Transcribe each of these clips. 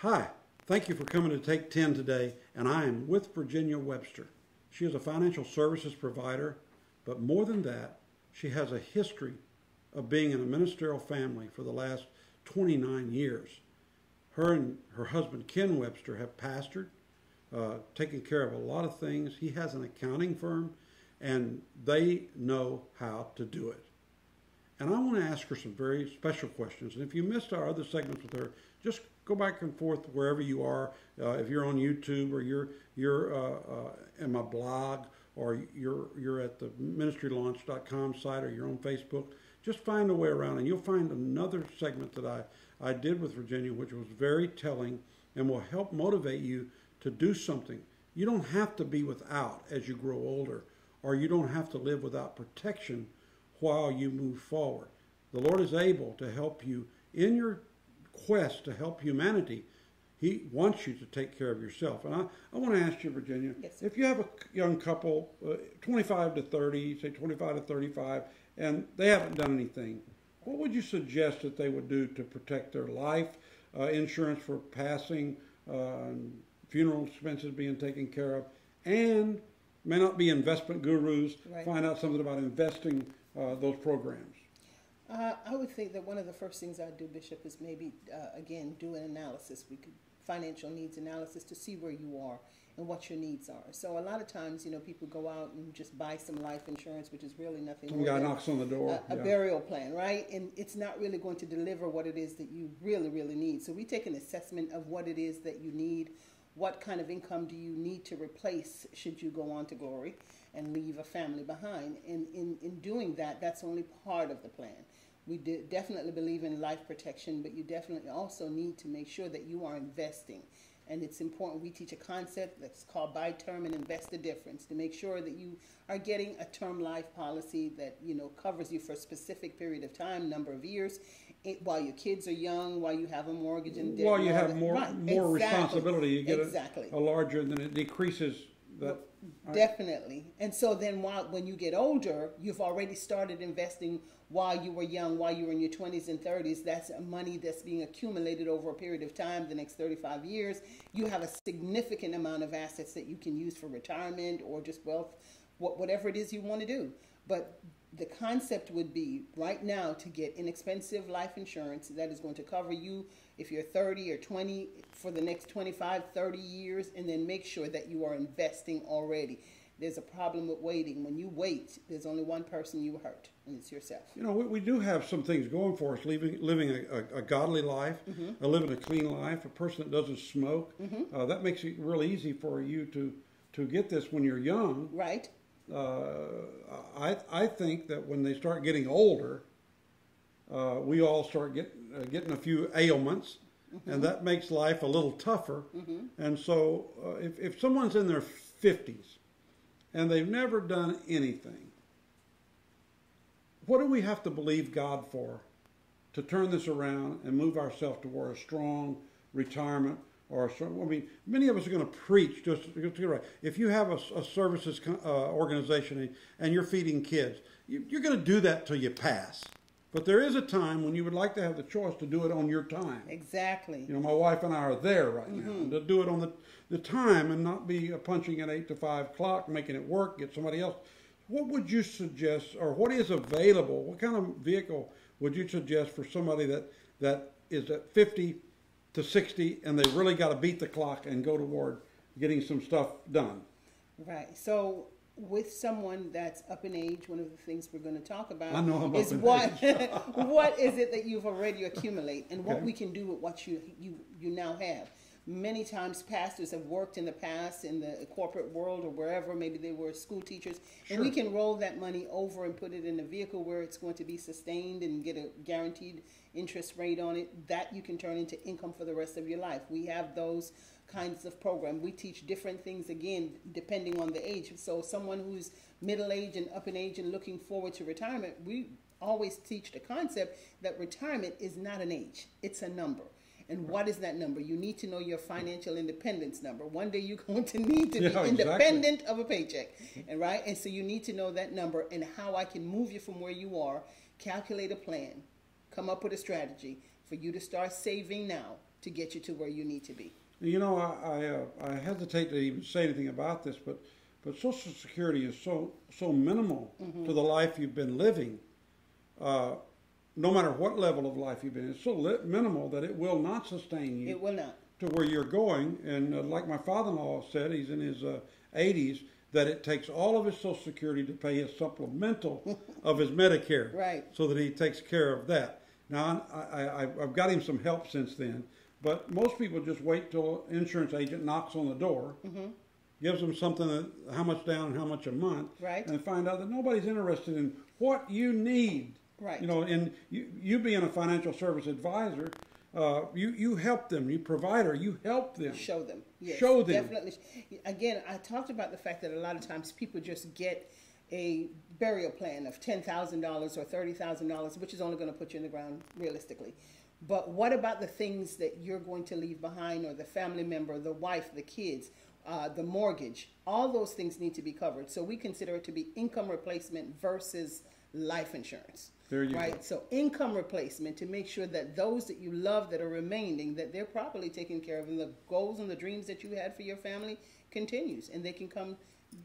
Hi, thank you for coming to Take 10 today, and I am with Virginia Webster. She is a financial services provider, but more than that, she has a history of being in a ministerial family for the last 29 years. Her and her husband, Ken Webster, have pastored, taken care of a lot of things. He has an accounting firm, and they know how to do it. And I want to ask her some very special questions. And if you missed our other segments with her, just go back and forth wherever you are. If you're on YouTube or you're in my blog or you're at the ministrylaunch.com site or you're on Facebook, just find a way around and you'll find another segment that I did with Virginia, which was very telling and will help motivate you to do something. You don't have to be without as you grow older, or you don't have to live without protection while you move forward. The Lord is able to help you in your quest to help humanity. He wants you to take care of yourself. And I want to ask you, Virginia, yes, if you have a young couple, 25 to 30, say 25 to 35, and they haven't done anything, what would you suggest that they would do to protect their life, insurance for passing, funeral expenses being taken care of, and may not be investment gurus, right, find out something about investing those programs? I would think that one of the first things I'd do, Bishop, is maybe, again, do an analysis. We could financial needs analysis to see where you are and what your needs are. So a lot of times, you know, people go out and just buy some life insurance, which is really nothing more than knocks on the door. A burial plan, right? And it's not really going to deliver what it is that you really, really need. So we take an assessment of what it is that you need. What kind of income do you need to replace should you go on to glory and leave a family behind? And in doing that, that's only part of the plan. We definitely believe in life protection, but you definitely also need to make sure that you are investing. And it's important we teach a concept that's called buy term and invest the difference to make sure that you are getting a term life policy that, you know, covers you for a specific period of time, number of years, while your kids are young, while you have a mortgage and debt. While you have more responsibility, you get a larger, than it decreases. That, well, definitely. And so then when you get older, you've already started investing while you were young, while you were in your 20s and 30s. That's money that's being accumulated over a period of time, the next 35 years. You have a significant amount of assets that you can use for retirement or just wealth, whatever it is you want to do. But the concept would be right now to get inexpensive life insurance that is going to cover you if you're 30 or 20 for the next 25, 30 years, and then make sure that you are investing already. There's a problem with waiting. When you wait, there's only one person you hurt, and it's yourself. You know, we do have some things going for us, living a godly life, mm-hmm, living a clean life, a person that doesn't smoke. Mm-hmm. That makes it real easy for you to get this when you're young. Right. I think that when they start getting older, we all start getting a few ailments, mm-hmm, and that makes life a little tougher. Mm-hmm. And so if someone's in their 50s and they've never done anything, what do we have to believe God for to turn this around and move ourselves toward a strong retirement? Or so, I mean, many of us are going to preach just to get right. If you have a services organization and you're feeding kids, you're going to do that till you pass. But there is a time when you would like to have the choice to do it on your time. Exactly. You know, my wife and I are there right now, mm-hmm, to do it on the time and not be punching at 8 to 5 o'clock, making it work, get somebody else. What would you suggest, or what is available? What kind of vehicle would you suggest for somebody that is at 50 to 60, and they really got to beat the clock and go toward getting some stuff done? Right. So with someone that's up in age, one of the things we're going to talk about is what is it that you've already accumulated, and what we can do with what you now have. Many times pastors have worked in the past in the corporate world or wherever, maybe they were school teachers, and we can roll that money over and put it in a vehicle where it's going to be sustained and get a guaranteed interest rate on it that you can turn into income for the rest of your life. We have those kinds of programs. We teach different things, again, depending on the age. So someone who's middle-aged and up in age and looking forward to retirement, we always teach the concept that retirement is not an age, it's a number. And what is that number? You need to know your financial independence number. One day you're going to need to be independent of a paycheck, and right? And so you need to know that number and how I can move you from where you are, calculate a plan, come up with a strategy for you to start saving now to get you to where you need to be? You know, I hesitate to even say anything about this, but Social Security is so minimal to the life you've been living, no matter what level of life you've been in. It's so minimal that it will not sustain you. It will not. To where you're going. And like my father-in-law said, he's in his 80s, that it takes all of his Social Security to pay his supplemental of his Medicare. Right. So that he takes care of that. Now, I've got him some help since then. But most people just wait till an insurance agent knocks on the door, gives them something, how much down and how much a month, and find out that nobody's interested in what you need. Right. You know, and you being a financial service advisor, you help them. You provider, you help them. Show them. Yes, show them. Definitely. Again, I talked about the fact that a lot of times people just get a burial plan of $10,000 or $30,000, which is only going to put you in the ground realistically. But what about the things that you're going to leave behind, or the family member, the wife, the kids, the mortgage? All those things need to be covered. So we consider it to be income replacement versus life insurance. There you go. So income replacement to make sure that those that you love that are remaining, that they're properly taken care of, and the goals and the dreams that you had for your family continues, and they can come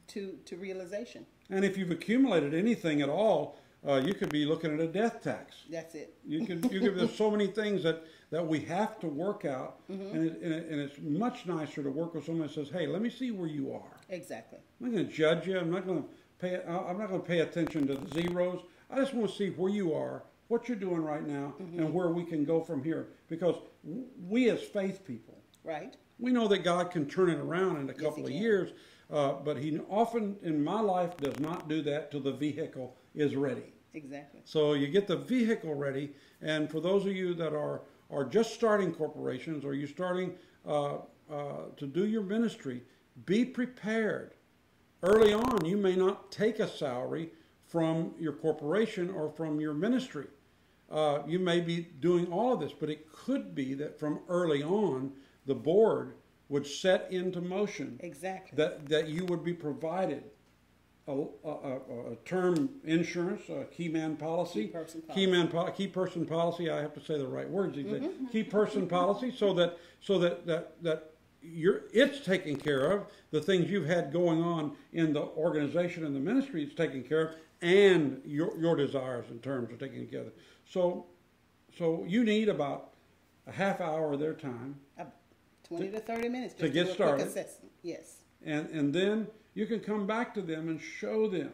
to realization. And if you've accumulated anything at all, you could be looking at a death tax. That's it. You could there's so many things that we have to work out, and it's much nicer to work with someone that says, "Hey, let me see where you are." Exactly. I'm not going to judge you. I'm not going to pay attention to the zeros. I just want to see where you are, what you're doing right now, and where we can go from here. Because we as faith people, we know that God can turn it around in a couple of years, but He often, in my life, does not do that till the vehicle is ready. Exactly. So you get the vehicle ready, and for those of you that are just starting corporations, or you're starting to do your ministry, be prepared. Early on, you may not take a salary from your corporation or from your ministry. You may be doing all of this, but it could be that from early on, the board would set into motion that you would be provided a term insurance, a key man policy, key person policy. I have to say the right words. Key person policy, so that it's taken care of. The things you've had going on in the organization and the ministry is taken care of, and your desires and terms are taken together. So you need about a half hour of their time, 20 to 30 minutes to get started. Yes. And then you can come back to them and show them.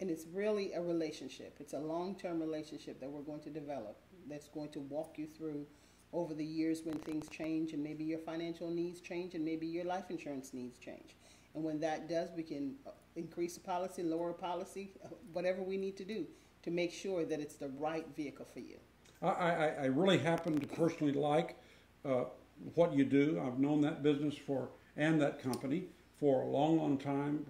And it's really a relationship. It's a long-term relationship that we're going to develop, that's going to walk you through over the years when things change, and maybe your financial needs change, and maybe your life insurance needs change. And when that does, we can increase the policy, lower the policy, whatever we need to do to make sure that it's the right vehicle for you. I really happen to personally like what you do. I've known that business and that company for a long, long time,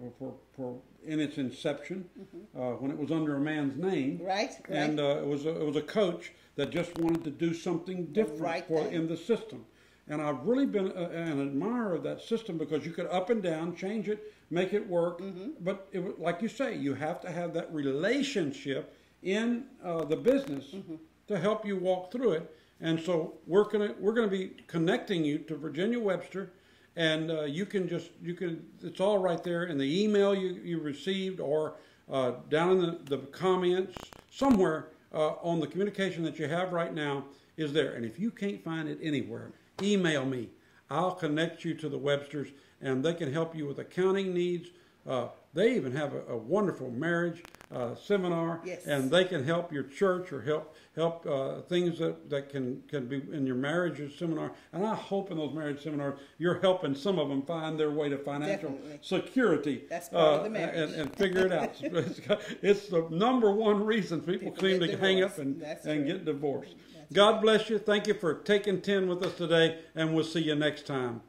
in its inception, when it was under a man's name, and it was a coach that just wanted to do something different in the system. And I've really been an admirer of that system, because you could up and down, change it, make it work. But it was, like you say, you have to have that relationship in the business to help you walk through it. And so we're gonna be connecting you to Virginia Webster. And it's all right there in the email you received, or down in the comments somewhere on the communication that you have right now is there. And if you can't find it anywhere, email me. I'll connect you to the Websters, and they can help you with accounting needs. They even have a wonderful marriage seminar, and they can help your church, or help things that can be in your marriage seminar. And I hope in those marriage seminars you're helping some of them find their way to financial security. That's part of the marriage. And figure it out. It's the #1 reason people seem to hang up and get divorced. God bless you. Thank you for taking 10 with us today, and we'll see you next time.